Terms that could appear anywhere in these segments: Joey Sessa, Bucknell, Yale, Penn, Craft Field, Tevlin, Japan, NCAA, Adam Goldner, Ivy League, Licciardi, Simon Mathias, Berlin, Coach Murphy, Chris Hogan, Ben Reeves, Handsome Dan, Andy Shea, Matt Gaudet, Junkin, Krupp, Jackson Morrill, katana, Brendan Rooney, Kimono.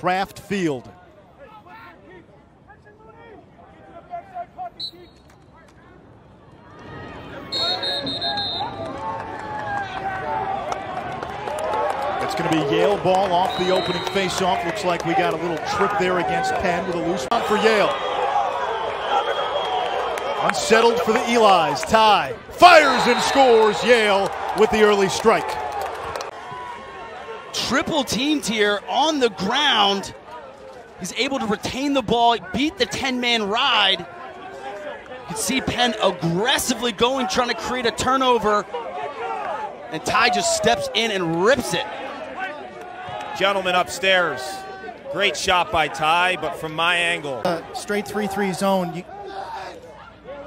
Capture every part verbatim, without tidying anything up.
Craft Field. It's going to be Yale ball off the opening faceoff. Looks like we got a little trip there against Penn with a loose one for Yale. Unsettled for the Eli's. Tie. Fires and scores. Yale with the early strike. Triple teamed here on the ground. He's able to retain the ball, beat the ten-man ride. You can see Penn aggressively going, trying to create a turnover. And Ty just steps in and rips it. Gentlemen upstairs. Great shot by Ty, but from my angle. Uh, straight three three zone. You...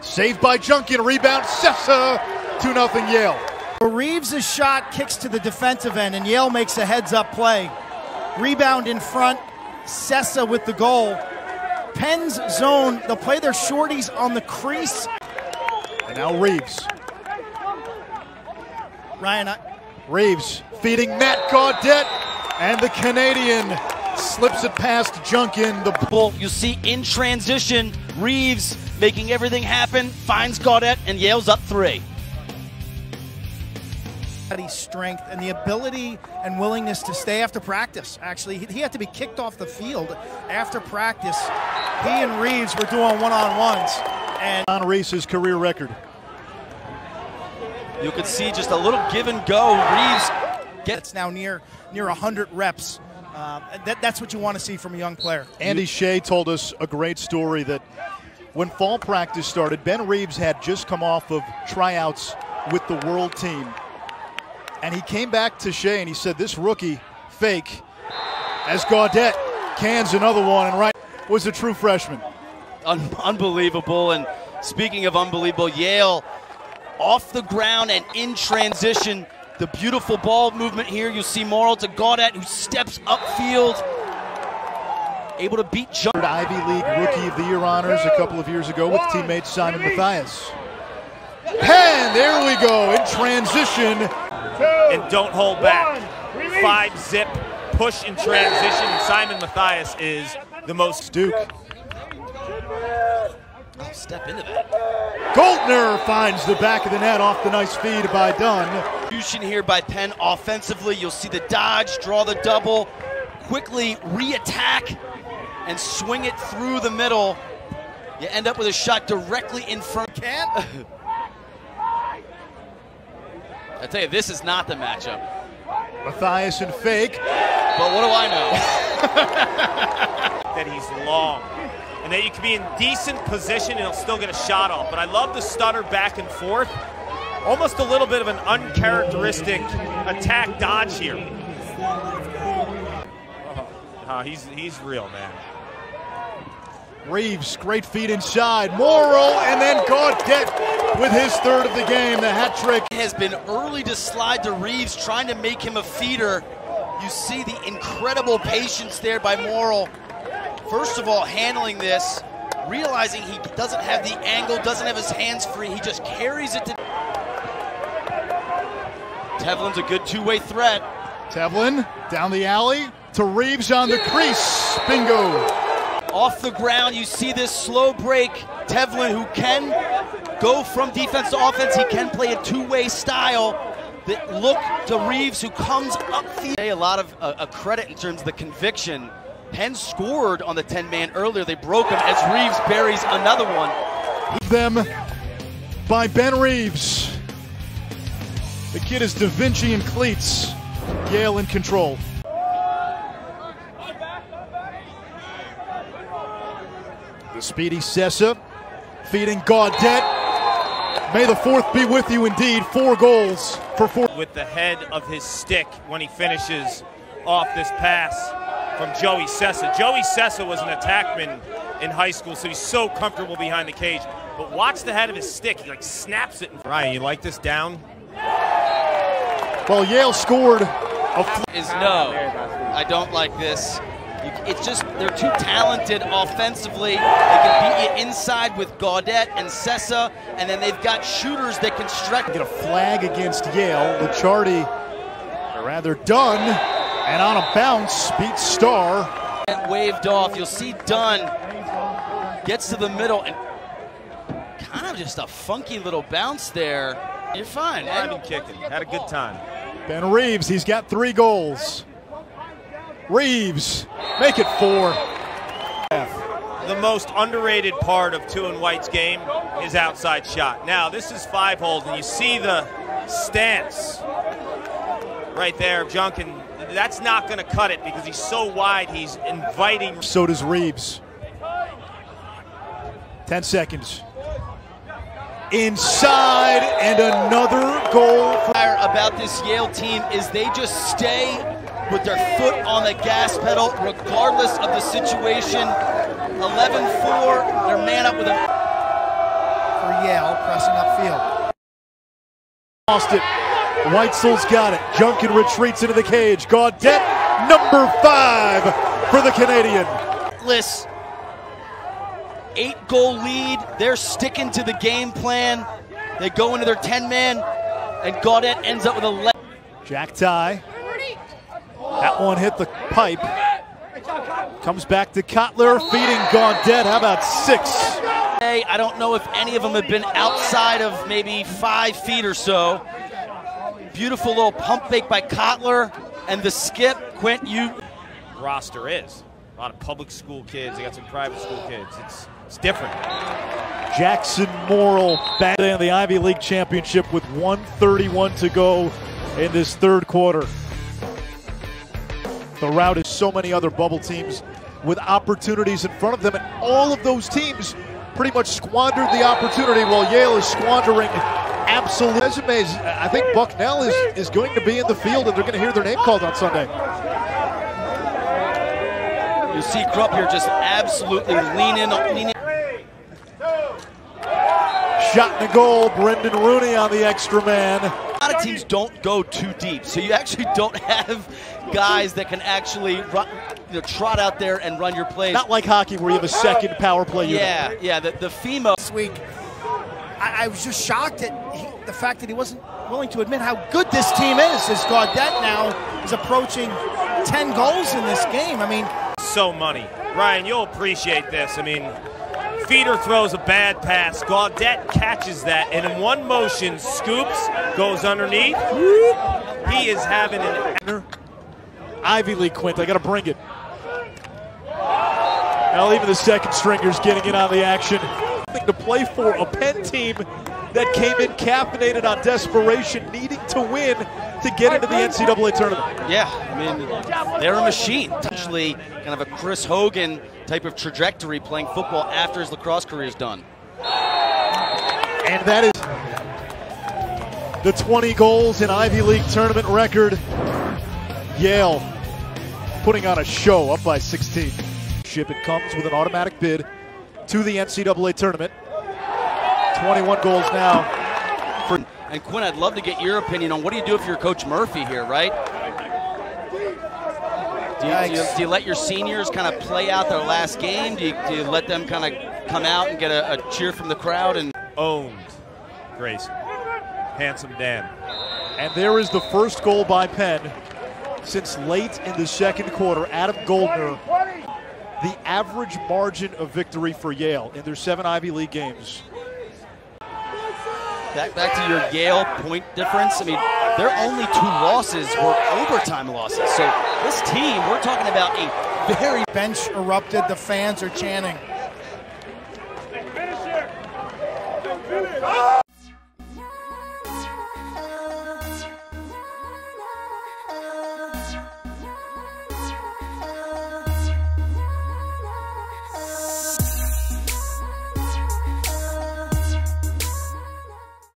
Saved by Junkin. Rebound, Sessa. two nothing Yale. Reeves' shot kicks to the defensive end, and Yale makes a heads-up play. Rebound in front. Sessa with the goal. Penn's zone. They'll play their shorties on the crease. And now Reeves. Ryan, I Reeves feeding Matt Gaudet, and the Canadian slips it past Junkin. The ball you see in transition, Reeves making everything happen, finds Gaudet, and Yale's up three. Strength and the ability and willingness to stay after practice. Actually, he, he had to be kicked off the field after practice. He and Reeves were doing one-on-ones, and on Reeves' career record. You could see just a little give and go. Reeves gets now near near one hundred reps. Uh, that, that's what you want to see from a young player. Andy Shea told us a great story that when fall practice started, Ben Reeves had just come off of tryouts with the world team. And he came back to Shea and he said, this rookie fake, as Gaudet cans another one, and right was a true freshman. Un unbelievable. And speaking of unbelievable, Yale off the ground and in transition. The beautiful ball movement here. You see Morrill to Gaudet, who steps upfield. Able to beat John. Ivy League Rookie of the Year honors a couple of years ago with teammate Simon Mathias. Penn, there we go, in transition. And don't hold back. Five zip, push in transition. And Simon Mathias is the most. Duke. Oh, step into that. Goldner finds the back of the net off the nice feed by Dunn. Execution here by Penn offensively. You'll see the dodge, draw the double, quickly re-attack, and swing it through the middle. You end up with a shot directly in front. Can't. I tell you, this is not the matchup. Mathias and fake. But what do I know? That he's long. And that you can be in decent position and he'll still get a shot off. But I love the stutter back and forth. Almost a little bit of an uncharacteristic attack dodge here. Oh, no, he's, he's real, man. Reeves, great feed inside. Morrill, and then Gaudet with his third of the game, the hat trick. Has been early to slide to Reeves, trying to make him a feeder. You see the incredible patience there by Morrill. First of all, handling this, realizing he doesn't have the angle, doesn't have his hands free, he just carries it to... Tevlin's a good two-way threat. Tevlin down the alley to Reeves on the crease. Bingo. Off the ground, you see this slow break. Tevlin, who can go from defense to offense, he can play a two-way style. The look to Reeves, who comes up the... A lot of uh, a credit in terms of the conviction. Penn scored on the ten-man earlier. They broke him as Reeves buries another one. Them by Ben Reeves. The kid is Da Vinci in cleats. Yale in control. The speedy Sessa feeding Gaudet. May the fourth be with you indeed. Four goals for four. With the head of his stick when he finishes off this pass. From Joey Sessa. Joey Sessa was an attackman in high school, so he's so comfortable behind the cage. But watch the head of his stick. He like snaps it. Ryan, you like this down? Well, Yale scored. A is no. I don't like this. It's just they're too talented offensively. They can beat you inside with Gaudet and Sessa, and then they've got shooters that can stretch. Get a flag against Yale. Licciardi, or rather Dunn. And on a bounce, beats Starr. And waved off. You'll see Dunn gets to the middle and kind of just a funky little bounce there. You're fine. I've been kicking. Had a good time. Ben Reeves, he's got three goals. Reeves, make it four. The most underrated part of Two and White's game is outside shot. Now, this is five holes, and you see the stance right there of Junkin. That's not going to cut it because he's so wide, he's inviting. So does Reeves. Ten seconds. Inside, and another goal. About this Yale team is they just stay with their foot on the gas pedal regardless of the situation. eleven four, their man up with a... For Yale, pressing upfield. Lost it. Weitzel's got it. Junkin retreats into the cage. Gaudet, number five for the Canadian. Listen. Eight-goal lead. They're sticking to the game plan. They go into their ten-man, and Gaudet ends up with a left. Jack tie. That one hit the pipe. Comes back to Cutler, feeding Gaudet. How about six? Hey, I don't know if any of them have been outside of maybe five feet or so. Beautiful little pump fake by Cutler, and the skip. Quint, you roster is a lot of public school kids. They got some private school kids. It's It's different. Jackson Morrill back in the Ivy League championship with one thirty-one to go in this third quarter. The route is so many other bubble teams with opportunities in front of them, and all of those teams pretty much squandered the opportunity while Yale is squandering absolute resumes. I think Bucknell is, is going to be in the field, and they're going to hear their name called on Sunday. You see Krupp here just absolutely lean in, lean in. Shot and a goal, Brendan Rooney on the extra man. A lot of teams don't go too deep, so you actually don't have guys that can actually run, you know, trot out there and run your plays. Not like hockey where you have a second power play unit. Yeah, yeah, the, the F E M A. This week, I, I was just shocked at he, the fact that he wasn't willing to admit how good this team is, as Gaudet now is approaching ten goals in this game. I mean, so money. Ryan, you'll appreciate this. I mean, Feeder throws a bad pass. Gaudet catches that, and in one motion, scoops, goes underneath. Whoop. He is having an... Ivy League, Quint, I got to bring it. Now even the second stringer's getting in on the action. Nothing to play for. A Penn team that came in caffeinated on desperation, needing to win to get into the N C double A tournament. Yeah, I mean, they're a machine. Actually, kind of a Chris Hogan type of trajectory playing football after his lacrosse career is done. And that is the twenty goals in Ivy League tournament record. Yale putting on a show, up by sixteen. Ship it comes with an automatic bid to the N C double A tournament. twenty-one goals now. For and Quinn, I'd love to get your opinion on what do you do if you're Coach Murphy here, right? Do you, do, you, do you let your seniors kind of play out their last game? Do you, do you let them kind of come out and get a, a cheer from the crowd? And owned Grace, Handsome Dan. And there is the first goal by Penn since late in the second quarter. Adam Goldner, the average margin of victory for Yale in their seven Ivy League games. Back, back to your Yale point difference. I mean, their only two losses were overtime losses. So this team, we're talking about a very... Bench erupted, the fans are chanting.